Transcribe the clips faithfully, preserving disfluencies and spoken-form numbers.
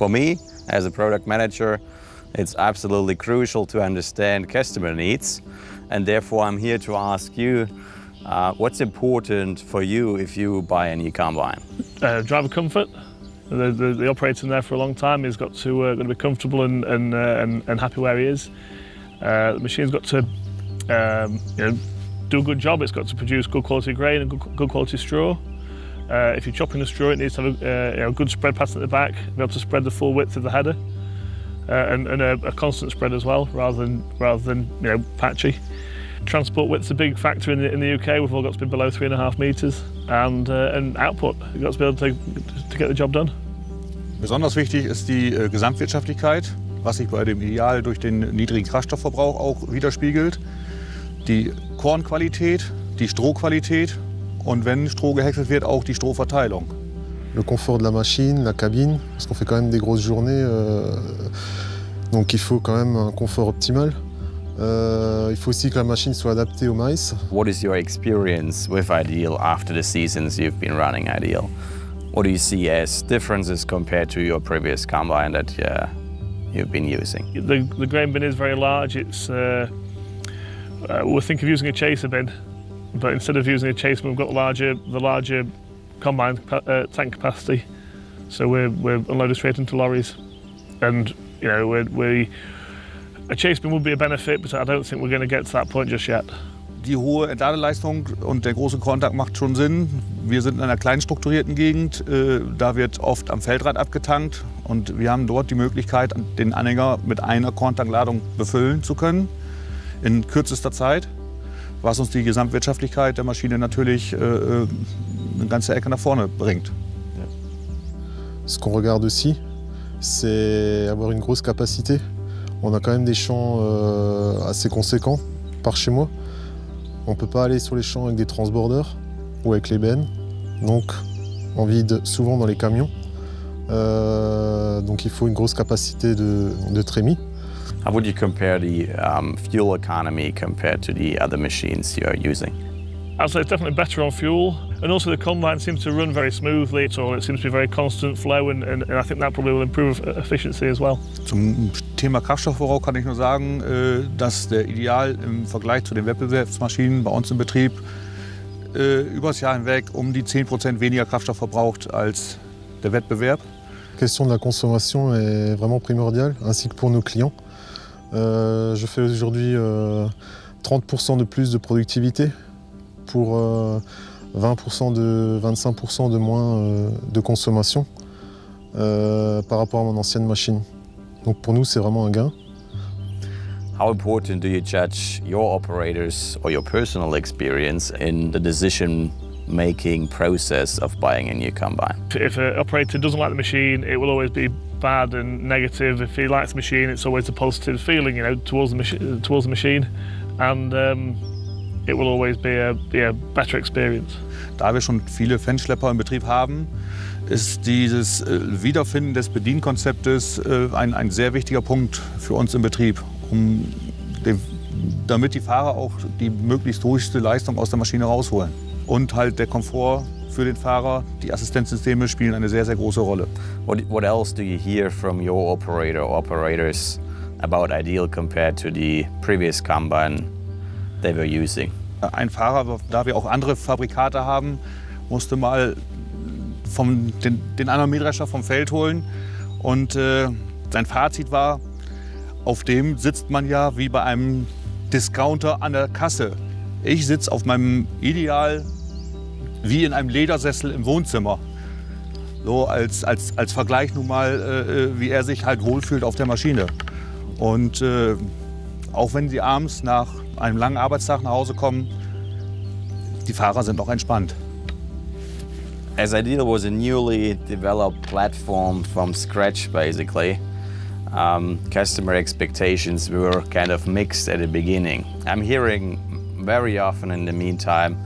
For me, as a product manager, it's absolutely crucial to understand customer needs, and therefore I'm here to ask you, uh, what's important for you if you buy an e-combine? Uh, driver comfort. The, the, the operator in there for a long time, he's got to, uh, got to be comfortable and, and, uh, and, and happy where he is. Uh, the machine's got to um, you know, do a good job. It's got to produce good quality grain and good, good quality straw. Uh, if you're chopping a straw, it needs to have a, uh, you know, a good spread pattern at the back, be able to spread the full width of the header, uh, and, and a, a constant spread as well, rather than, rather than you know, patchy. Transport width's a big factor in the, in the U K. We've all got to be below three and a half metres, and, uh, and output, you've got to be able to, to get the job done. Besonders wichtig ist die äh, Gesamtwirtschaftlichkeit, was sich bei dem Ideal durch den niedrigen Kraftstoffverbrauch auch widerspiegelt. Die Kornqualität, die Strohqualität, und wenn Stroh gehäckselt wird, auch die Strohverteilung. Le confort de la machine, la cabine, parce qu'on fait quand même des grosses journées, euh, donc il faut quand même un confort optimal. Euh, il faut aussi que la machine soit adaptée au maïs. What is your experience with Ideal after the seasons you've been running Ideal? What do you see as differences compared to your previous combine that uh, you've been using? The, the grain bin is very large. It's uh, uh, we think of using a chaser bin. But instead of using a chase, we've got larger, the larger combine uh, tank capacity, so we're, we're unloaded straight into lorries. And you know, we're, we a chase bin would be a benefit, but I don't think we're going to get to that point just yet. Die hohe Entladeleistung und der große Korntakt macht schon Sinn. Wir sind in einer klein strukturierten Gegend, äh, da wird oft am Feldrad abgetankt, und wir haben dort die Möglichkeit, den Anhänger mit einer Korntankladung befüllen zu können in kürzester Zeit, was uns die Gesamtwirtschaftlichkeit der Maschine natürlich äh, eine ganze Ecke nach vorne bringt. Ce qu'on regarde aussi, c'est avoir une grosse capacité. On a quand même des champs euh, assez conséquents par chez moi. On ne peut pas aller sur les champs avec des transbordeurs ou avec les bennes. Donc on vide souvent dans les camions. Euh, donc il faut une grosse capacité de, de trémie. How would you compare the um, fuel economy compared to the other machines you are using? I'd say it's definitely better on fuel, and also the combine seems to run very smoothly. So it seems to be very constant flow, and, and, and I think that probably will improve efficiency as well. Zum Thema Kraftstoffverbrauch kann ich nur sagen, dass der Ideal im Vergleich zu den Wettbewerbsmaschinen bei uns im Betrieb übers Jahr hinweg um die zehn Prozent weniger Kraftstoff verbraucht als der Wettbewerb. La question de la consommation est vraiment primordiale, ainsi que pour nos clients. Euh, je fais aujourd'hui euh, trente pour cent de plus de productivité pour euh, vingt pour cent de, vingt-cinq pour cent de moins euh, de consommation euh, par rapport à mon ancienne machine. Donc pour nous, c'est vraiment un gain. How important do you judge your operators or your personal experience in the decision making process of buying a new combine? If an operator doesn't like the machine, it will always be bad and negative. If he likes the machine, it's always a positive feeling, you know, towards the machine, towards the machine, and um, it will always be a, be a better experience. Da wir schon viele Fanschlepper im Betrieb haben, ist dieses Wiederfinden des Bedienkonzeptes ein, ein sehr wichtiger Punkt für uns im Betrieb, um den, damit die Fahrer auch die möglichst höchste Leistung aus der Maschine rausholen. Und halt der Komfort für den Fahrer. Die Assistenzsysteme spielen eine sehr, sehr große Rolle. What, what else do you hear from your operator or operators about Ideal compared to the previous combine they were using? Ein Fahrer, da wir auch andere Fabrikate haben, musste mal vom, den, den anderen Mähdrescher vom Feld holen. Und äh, sein Fazit war, auf dem sitzt man ja wie bei einem Discounter an der Kasse. Ich sitze auf meinem Ideal wie in einem Ledersessel im Wohnzimmer. So als, als, als Vergleich nun mal, äh, wie er sich halt wohlfühlt auf der Maschine. Und äh, auch wenn sie abends nach einem langen Arbeitstag nach Hause kommen, die Fahrer sind auch entspannt. As Ideal was a newly developed platform from scratch, basically, um, customer expectations were kind of mixed at the beginning. I'm hearing very often in the meantime,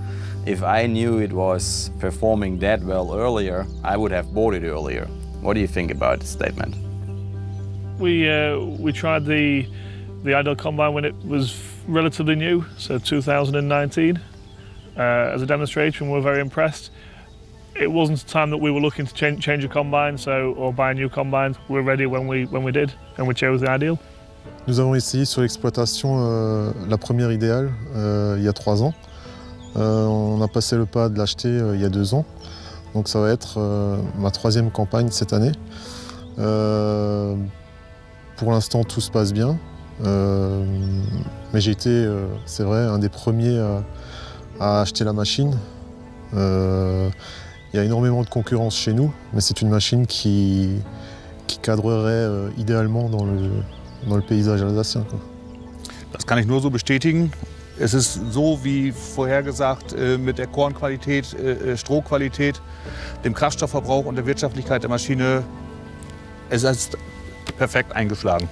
if I knew it was performing that well earlier, I would have bought it earlier. What do you think about this statement? We uh, we tried the the Ideal combine when it was relatively new, so two thousand nineteen, uh, as a demonstration. We were very impressed. it wasn't a time that we were looking to change, change a combine, so or buy new combines. We were ready when we when we did, and we chose the Ideal. Nous avons essayé sur l'exploitation euh, la première idéale euh, il y a trois ans. Euh, on a passé le pas de l'acheter euh, il y a deux ans. Donc ça va être euh, ma troisième campagne cette année. Euh, pour l'instant, tout se passe bien. Euh, mais j'ai été, euh, c'est vrai, un des premiers à, à acheter la machine. Euh, il y a énormément de concurrence chez nous, mais c'est une machine qui, qui cadrerait euh, idéalement dans le, dans le paysage alsacien, quoi. Das kann ich nur so bestätigen. Es ist so, wie vorhergesagt, mit der Kornqualität, Strohqualität, dem Kraftstoffverbrauch und der Wirtschaftlichkeit der Maschine, es ist perfekt eingeschlagen.